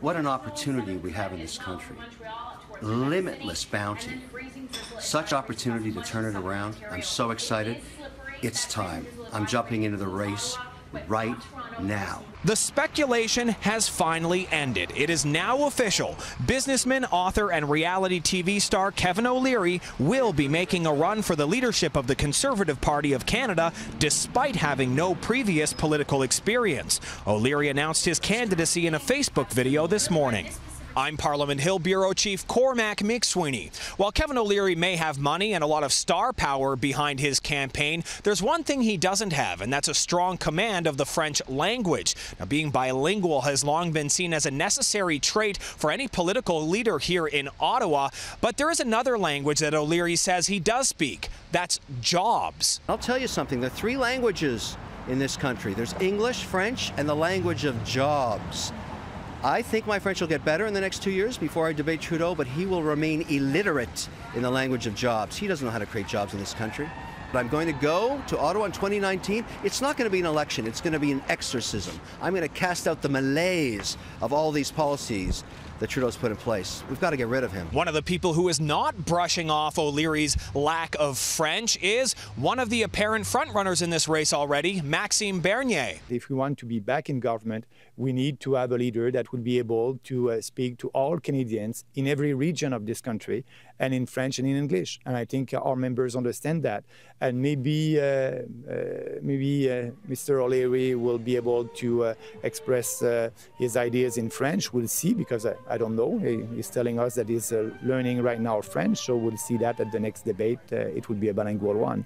What an opportunity we have in this country. Limitless bounty. Such opportunity to turn it around. I'm so excited. It's time. I'm jumping into the race right now. The speculation has finally ended. It is now official. Businessman, author, and reality TV star Kevin O'Leary will be making a run for the leadership of the Conservative Party of Canada, despite having no previous political experience. O'Leary announced his candidacy in a Facebook video this morning. I'm Parliament Hill Bureau Chief Cormac McSweeney. While Kevin O'Leary may have money and a lot of star power behind his campaign, there's one thing he doesn't have, and that's a strong command of the French language. Now, being bilingual has long been seen as a necessary trait for any political leader here in Ottawa, but there is another language that O'Leary says he does speak. That's jobs. I'll tell you something, there are three languages in this country. There's English, French, and the language of jobs. I think my French will get better in the next 2 years before I debate Trudeau, but he will remain illiterate in the language of jobs. He doesn't know how to create jobs in this country. But I'm going to go to Ottawa in 2019. It's not going to be an election. It's going to be an exorcism. I'm going to cast out the malaise of all these policies that Trudeau's put in place. We've got to get rid of him. One of the people who is not brushing off O'Leary's lack of French is one of the apparent frontrunners in this race already, Maxime Bernier. If we want to be back in government, we need to have a leader that will be able to speak to all Canadians in every region of this country, and in French and in English. And I think our members understand that. And maybe Mr. O'Leary will be able to express his ideas in French. We'll see, because I don't know. He's telling us that he's learning right now French, so we'll see that at the next debate. It will be a bilingual one.